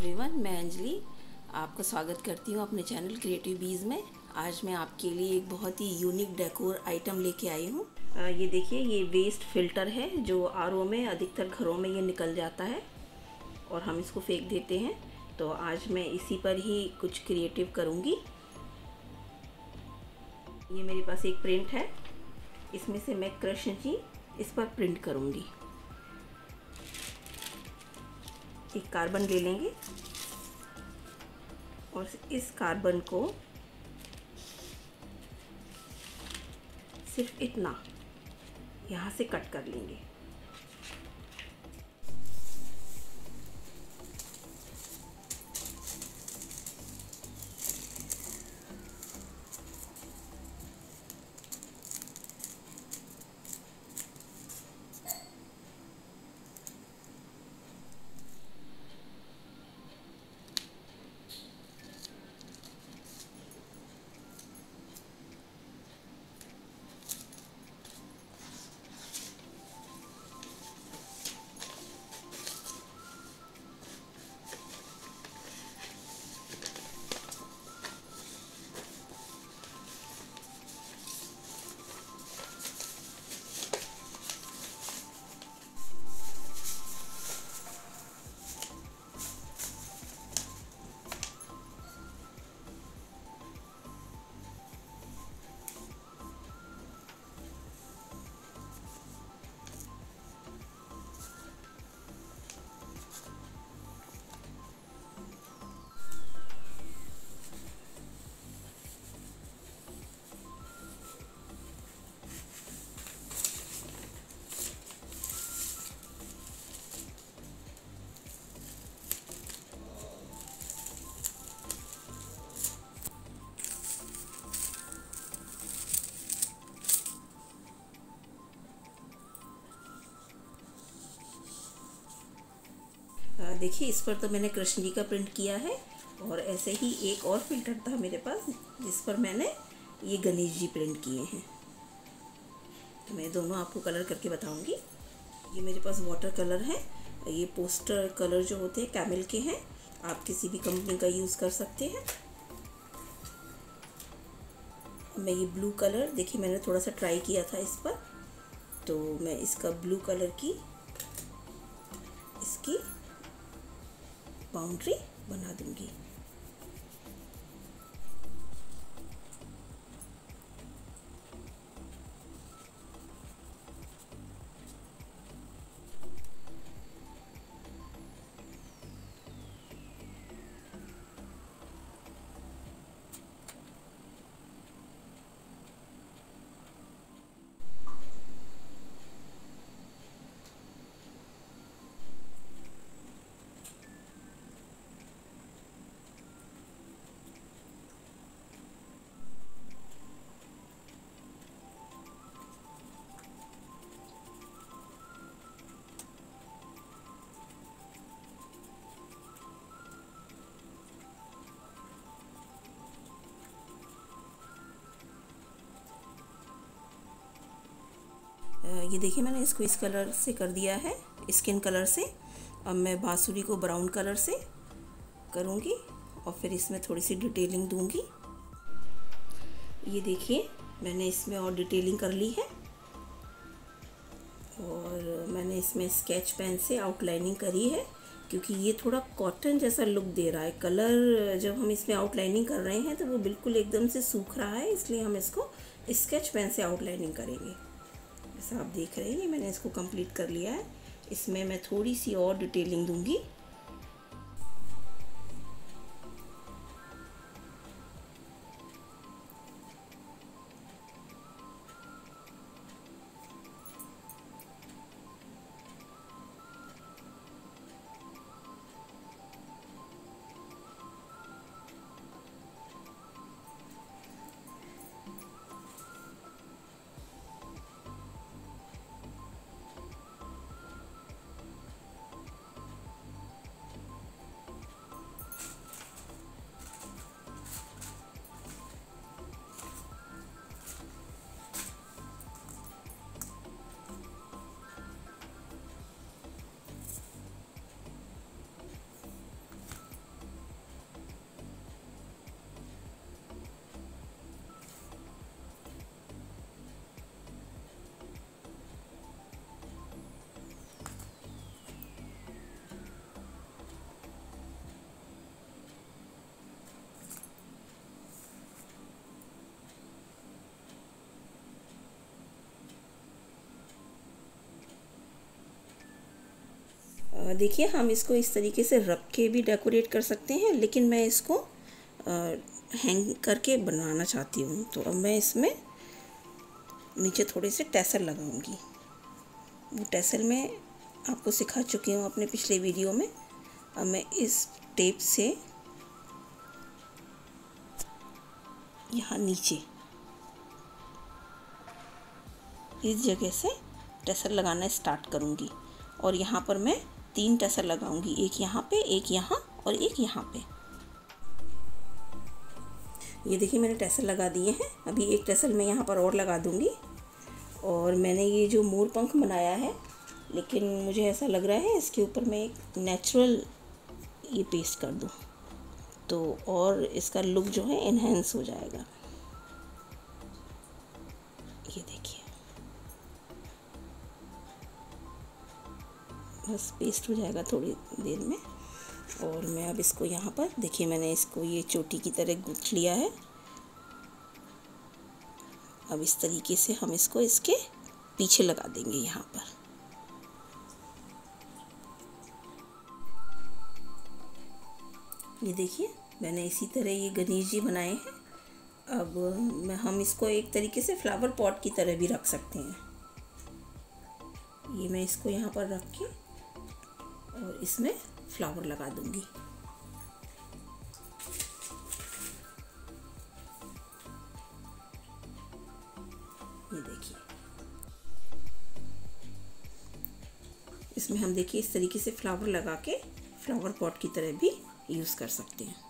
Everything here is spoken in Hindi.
एवरीवन, मैं अंजलि आपका स्वागत करती हूँ अपने चैनल क्रिएटिव बीज में। आज मैं आपके लिए एक बहुत ही यूनिक डेकोर आइटम लेके आई हूँ। ये देखिए, ये वेस्ट फिल्टर है जो आरओ में अधिकतर घरों में ये निकल जाता है और हम इसको फेंक देते हैं। तो आज मैं इसी पर ही कुछ क्रिएटिव करूँगी। ये मेरे पास एक प्रिंट है, इसमें से मैं कृष्ण जी इस पर प्रिंट करूँगी। एक कार्बन ले लेंगे और इस कार्बन को सिर्फ इतना यहाँ से कट कर लेंगे। देखिए, इस पर तो मैंने कृष्ण जी का प्रिंट किया है और ऐसे ही एक और फिल्टर था मेरे पास जिस पर मैंने ये गणेश जी प्रिंट किए हैं। तो मैं दोनों आपको कलर करके बताऊंगी। ये मेरे पास वाटर कलर है। ये पोस्टर कलर जो होते हैं कैमिल के हैं, आप किसी भी कंपनी का यूज़ कर सकते हैं। मैं ये ब्लू कलर, देखिए मैंने थोड़ा सा ट्राई किया था इस पर, तो मैं इसका ब्लू कलर की इसकी बाउंड्री बना दूंगी। ये देखिए, मैंने इसको इस कलर से कर दिया है, स्किन कलर से। अब मैं बांसुरी को ब्राउन कलर से करूँगी और फिर इसमें थोड़ी सी डिटेलिंग दूँगी। ये देखिए, मैंने इसमें और डिटेलिंग कर ली है और मैंने इसमें स्केच पेन से आउटलाइनिंग करी है, क्योंकि ये थोड़ा कॉटन जैसा लुक दे रहा है। कलर जब हम इसमें आउटलाइनिंग कर रहे हैं तो वो बिल्कुल एकदम से सूख रहा है, इसलिए हम इसको स्केच पेन से आउटलाइनिंग करेंगे। जैसा आप देख रहे हैं, मैंने इसको कंप्लीट कर लिया है। इसमें मैं थोड़ी सी और डिटेलिंग दूंगी। और देखिए हम इसको इस तरीके से रख के भी डेकोरेट कर सकते हैं, लेकिन मैं इसको हैंग करके बनाना चाहती हूँ। तो अब मैं इसमें नीचे थोड़े से टैसल लगाऊंगी। वो टैसल मैं आपको सिखा चुकी हूँ अपने पिछले वीडियो में। अब मैं इस टेप से यहाँ नीचे इस जगह से टैसल लगाना स्टार्ट करूँगी और यहाँ पर मैं 3 टैसल लगाऊंगी, एक यहाँ पे, एक यहाँ और एक यहाँ पे। ये देखिए मैंने टैसल लगा दिए हैं। अभी एक टैसल मैं यहाँ पर और लगा दूँगी। और मैंने ये जो मोर पंख बनाया है, लेकिन मुझे ऐसा लग रहा है इसके ऊपर मैं एक नेचुरल ये पेस्ट कर दूँ तो और इसका लुक जो है एनहेंस हो जाएगा। ये देखिए बस पेस्ट हो जाएगा थोड़ी देर में। और मैं अब इसको यहाँ पर देखिए मैंने इसको ये चोटी की तरह गूँथ लिया है। अब इस तरीके से हम इसको इसके पीछे लगा देंगे यहाँ पर। ये देखिए मैंने इसी तरह ये गणेश जी बनाए हैं। अब हम इसको एक तरीके से फ्लावर पॉट की तरह भी रख सकते हैं। ये मैं इसको यहाँ पर रख के और इसमें फ्लावर लगा दूंगी। ये देखिए इसमें हम देखिए इस तरीके से फ्लावर लगा के फ्लावर पॉट की तरह भी यूज़ कर सकते हैं।